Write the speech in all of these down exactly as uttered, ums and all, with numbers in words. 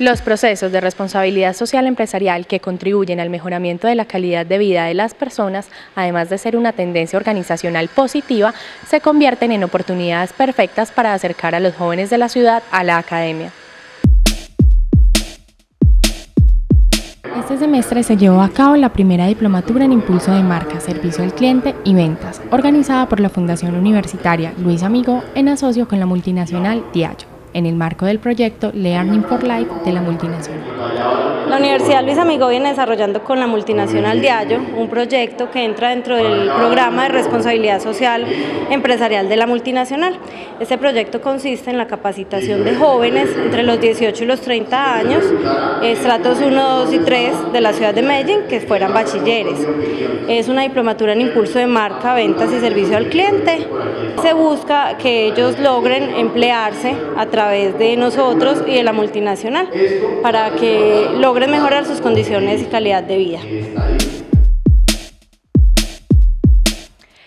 Los procesos de responsabilidad social empresarial que contribuyen al mejoramiento de la calidad de vida de las personas, además de ser una tendencia organizacional positiva, se convierten en oportunidades perfectas para acercar a los jóvenes de la ciudad a la academia. Este semestre se llevó a cabo la primera diplomatura en impulso de marca, servicio al cliente y ventas, organizada por la Fundación Universitaria Luis Amigó en asocio con la multinacional DIAGEO, en el marco del proyecto Learning for Life de la multinacional. La Universidad Luis Amigó viene desarrollando con la multinacional DIAGEO un proyecto que entra dentro del programa de responsabilidad social empresarial de la multinacional. Este proyecto consiste en la capacitación de jóvenes entre los dieciocho y los treinta años, estratos uno, dos y tres de la ciudad de Medellín, que fueran bachilleres. Es una diplomatura en impulso de marca, ventas y servicio al cliente. Se busca que ellos logren emplearse a través de nosotros y de la multinacional para que logren mejorar sus condiciones y calidad de vida.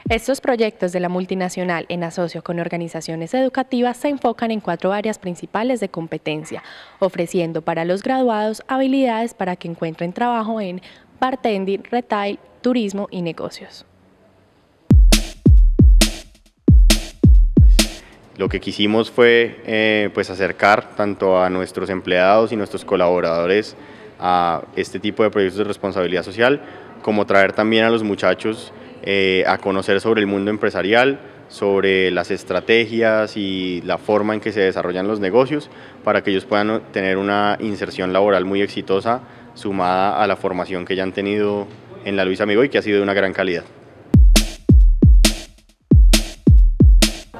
Estos proyectos de la multinacional en asocio con organizaciones educativas se enfocan en cuatro áreas principales de competencia, ofreciendo para los graduados habilidades para que encuentren trabajo en bartending, retail, turismo y negocios. Lo que quisimos fue eh, pues acercar tanto a nuestros empleados y nuestros colaboradores a este tipo de proyectos de responsabilidad social, como traer también a los muchachos eh, a conocer sobre el mundo empresarial, sobre las estrategias y la forma en que se desarrollan los negocios, para que ellos puedan tener una inserción laboral muy exitosa, sumada a la formación que ya han tenido en la Luis Amigó y que ha sido de una gran calidad.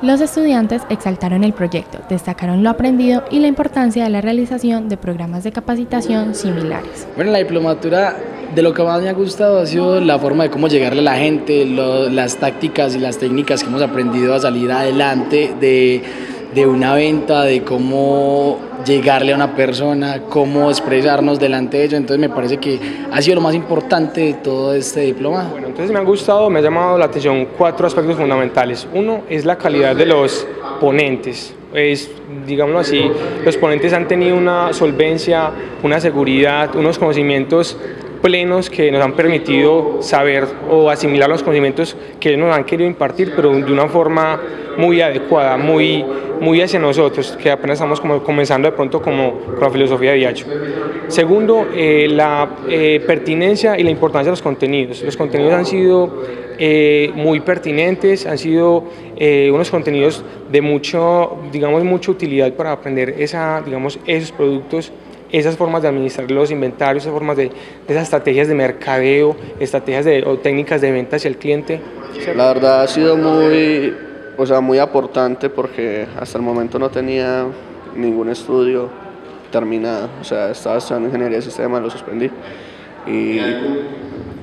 Los estudiantes exaltaron el proyecto, destacaron lo aprendido y la importancia de la realización de programas de capacitación similares. Bueno, la diplomatura, de lo que más me ha gustado ha sido la forma de cómo llegarle a la gente, lo, las tácticas y las técnicas que hemos aprendido a salir adelante de, de una venta, de cómo llegarle a una persona, cómo expresarnos delante de ellos. Entonces me parece que ha sido lo más importante de todo este diploma. Bueno, entonces me han gustado, me ha llamado la atención cuatro aspectos fundamentales. Uno es la calidad de los ponentes, es, digámoslo así, los ponentes han tenido una solvencia, una seguridad, unos conocimientos plenos que nos han permitido saber o asimilar los conocimientos que nos han querido impartir, pero de una forma muy adecuada, muy, muy hacia nosotros, que apenas estamos como comenzando de pronto como con la filosofía de DIAGEO. Segundo, eh, la eh, pertinencia y la importancia de los contenidos. Los contenidos han sido eh, muy pertinentes, han sido eh, unos contenidos de mucho, digamos, mucha utilidad para aprender esa, digamos, esos productos, esas formas de administrar los inventarios, esas formas de, de esas estrategias de mercadeo, estrategias de, o técnicas de venta hacia el cliente. La verdad ha sido muy, o sea, muy aportante, porque hasta el momento no tenía ningún estudio terminado, o sea, estaba estudiando ingeniería de sistemas, lo suspendí y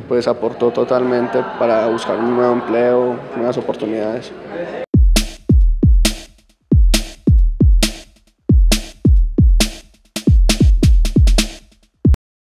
pues aportó totalmente para buscar un nuevo empleo, nuevas oportunidades.